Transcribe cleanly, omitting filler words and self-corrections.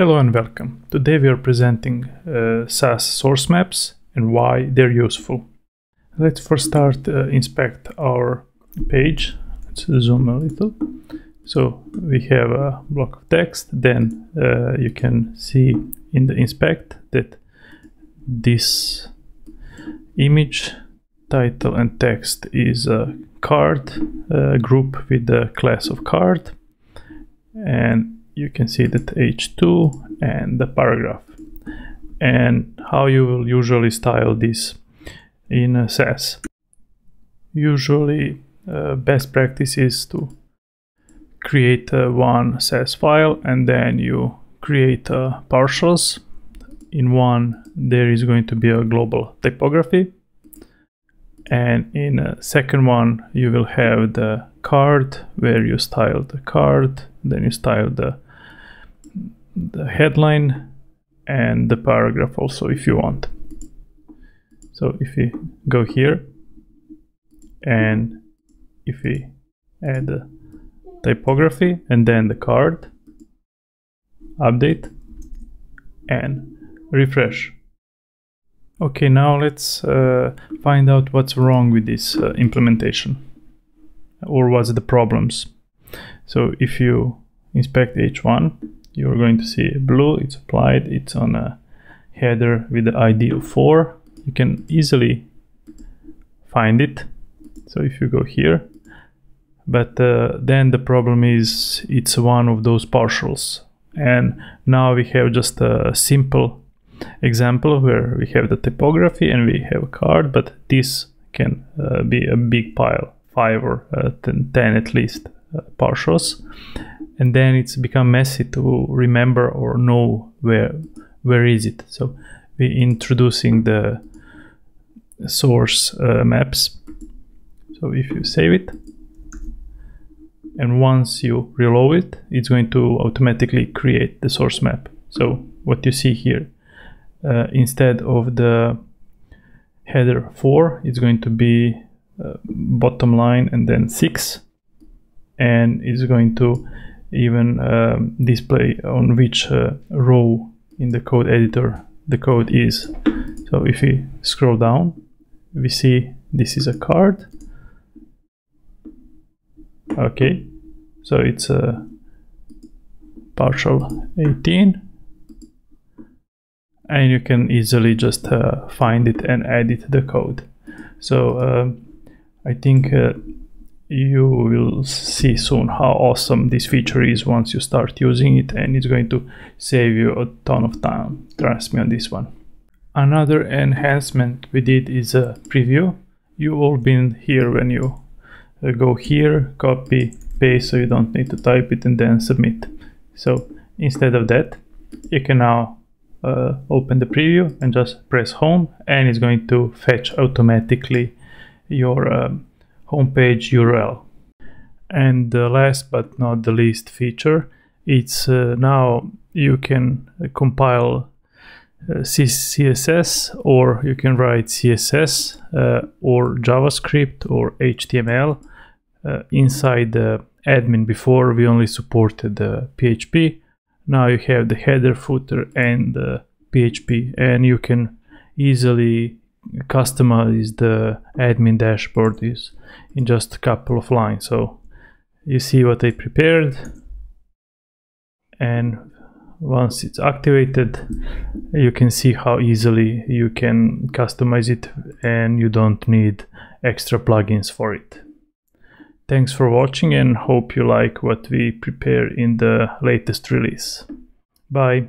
Hello and welcome. Today we are presenting SASS source maps and why they're useful. Let's first start inspect our page. Let's zoom a little. So we have a block of text. Then you can see in the inspect that this image, title and text is a card group with the class of card, and you can see that h2 and the paragraph, and how you will usually style this in SASS. Usually best practice is to create one SASS file and then you create partials. In one there is going to be a global typography, and in a second one you will have the card where you style the card, then you style the headline and the paragraph also if you want. So if we go here and if we add the typography and then the card, update and refresh. Okay, now let's find out what's wrong with this implementation, or what's the problems. So if you inspect h1, you're going to see blue, it's applied, it's on a header with the ID of 4. You can easily find it. So if you go here, but then the problem is it's one of those partials. And now we have just a simple example where we have the typography and we have a card, but this can be a big pile, 5 or 10 at least partials, and then it's become messy to remember or know where is it. So we're introducing the source maps. So if you save it and once you reload it, it's going to automatically create the source map. So what you see here, instead of the header 4, it's going to be bottom line and then 6, and it's going to even display on which row in the code editor the code is. So if we scroll down, we see this is a card. Okay, so it's a partial 18. And you can easily just find it and edit the code. So I think you will see soon how awesome this feature is once you start using it, and it's going to save you a ton of time. Trust me on this one. Another enhancement we did is a preview. You've all been here when you go here, copy, paste, so you don't need to type it and then submit. So instead of that, you can now open the preview and just press home, and it's going to fetch automatically your homepage URL. And the last but not the least feature, it's now you can compile CSS, or you can write CSS or JavaScript or HTML inside the admin. Before we only supported the PHP. Now you have the header, footer and the PHP, and you can easily customize the admin dashboard in just a couple of lines. So you see what I prepared, and once it's activated you can see how easily you can customize it and you don't need extra plugins for it. Thanks for watching and hope you like what we prepare in the latest release. Bye!